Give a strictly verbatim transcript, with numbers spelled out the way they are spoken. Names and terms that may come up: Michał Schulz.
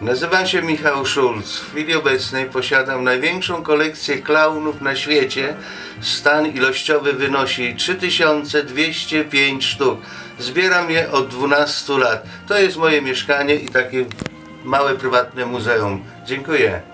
Nazywam się Michał Schulz. W chwili obecnej posiadam największą kolekcję klaunów na świecie. Stan ilościowy wynosi trzy tysiące dwieście pięć sztuk. Zbieram je od dwunastu lat. To jest moje mieszkanie i takie małe prywatne muzeum. Dziękuję.